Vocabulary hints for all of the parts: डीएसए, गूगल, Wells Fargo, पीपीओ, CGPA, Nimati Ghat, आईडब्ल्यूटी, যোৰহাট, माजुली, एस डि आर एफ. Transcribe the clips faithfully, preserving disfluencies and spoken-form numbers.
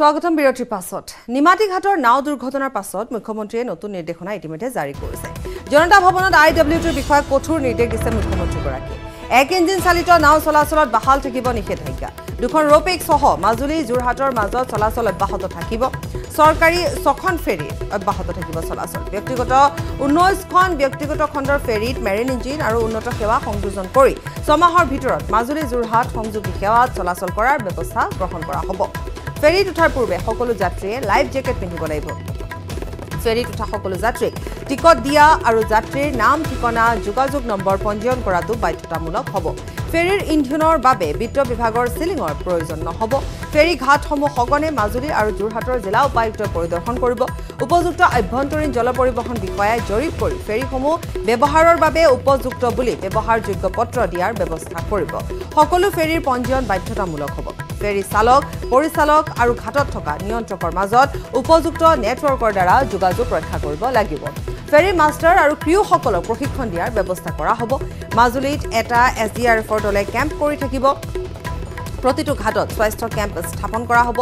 स्वागतम बिरतिर पाছত निमाती घाटर नाव दुर्घटनार पाছত मुख्यमंत्री नतुन निर्देशना इतिमध्ये जारी करिছে। जनता भवनत आईडब्ल्यूटीर विषय कठोर निर्देश दिছে मुख्यमंत्रीगराकीয়ে। एक इंजिन चालित नाव चलाचलत बहाल থাকিব নিষেধাজ্ঞা। दुखन रोपेक सह মাজুলী যোৰহাটৰ মাজত চলাচল অব্যাহত থাকিব। सरकारी ছখন ফেৰী অব্যাহত থাকিব চলাচল। व्यक्तिगत उन्नीस খন व्यक्तिगत खंडर फेरीत मेरिन इंजिन और उन्नत सेवा সংযোজন কৰি ছমাহৰ ভিতৰত মাজুলী যোৰহাট সংযোগী সেৱা চলাচল কৰাৰ ব্যৱস্থা গ্ৰহণ কৰা হ'ব। फेरीत उठार पूर्वे सकलो यात्रीये लाइफ जैकेट पिंधिब लागिब। फेरीत उठा सकलो यात्रीक टिकट दिया और यात्रीर नाम ठिकना जोगाजोग नम्बर पंजीयन करातो बाध्यतामूलक हब। फेरीर इंधनर बारे वित्त विभागर सिलिंगर प्रयोजन नहब। फेरी घाटসমূह सघने মাজুলী और যোৰহাটৰ जिला उपायुक्त परिदर्शन करिब। उपयुक्त आभ्यंतरीण जल परिवहन विषयाय जरीप करि फेरीসমূह व्यवहारर बारे उपयुक्त बुली व्यवहारयोग्य पत्र दियार व्यवस्था करिब। सकलो फेरीर पंजीयन बाध्यतामूलक हब। फेरी चालक परिचालक और घाटत थका नियंत्रकर मजत उपयुक्त नेटवर्कर द्वारा जोगाजोग रक्षा करिब लागिब। फेरी मास्टर और क्रू सकलक प्रशिक्षण दियार व्यवस्था करा हब। মাজুলীত एटा एस डि आर एफर दले कैम्प करि থাকিব। प्रतिटो घाटत स्वास्थ्य कैम्प स्थापन करा हब।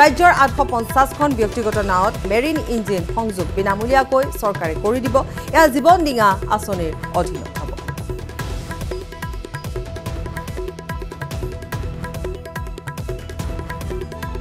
राज्यर आठश पंचाश व्यक्तिगत नावत मेरिन इंजिन संयोग विनामूलियाक सरकारे करि দিব। या जीवन दिङा आँचनिर अधीन हब।